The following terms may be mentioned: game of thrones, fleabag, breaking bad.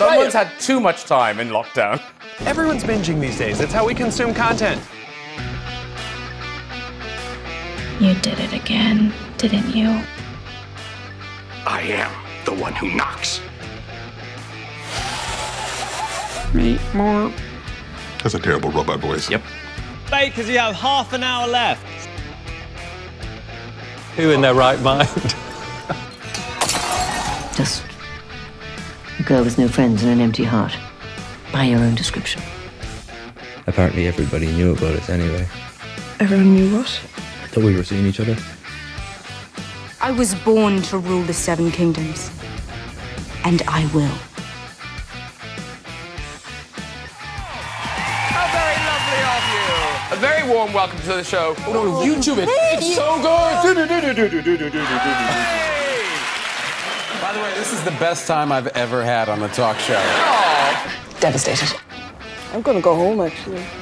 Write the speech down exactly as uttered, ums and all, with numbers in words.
Someone's had too much time in lockdown. Everyone's binging these days. That's how we consume content. You did it again, didn't you? I am the one who knocks. Meet more. That's a terrible robot voice. Yep. Because you have half an hour left. Who in their right mind? Just a girl with no friends and an empty heart. By your own description. Apparently everybody knew about us anyway. Everyone knew what? That we were seeing each other. I was born to rule the Seven Kingdoms. And I will. How very lovely of you. A very warm welcome to the show. Oh, no, YouTube it. It's so good. Hey. By the way, this is the best time I've ever had on the talk show. Aww. Devastated. I'm gonna go home, actually.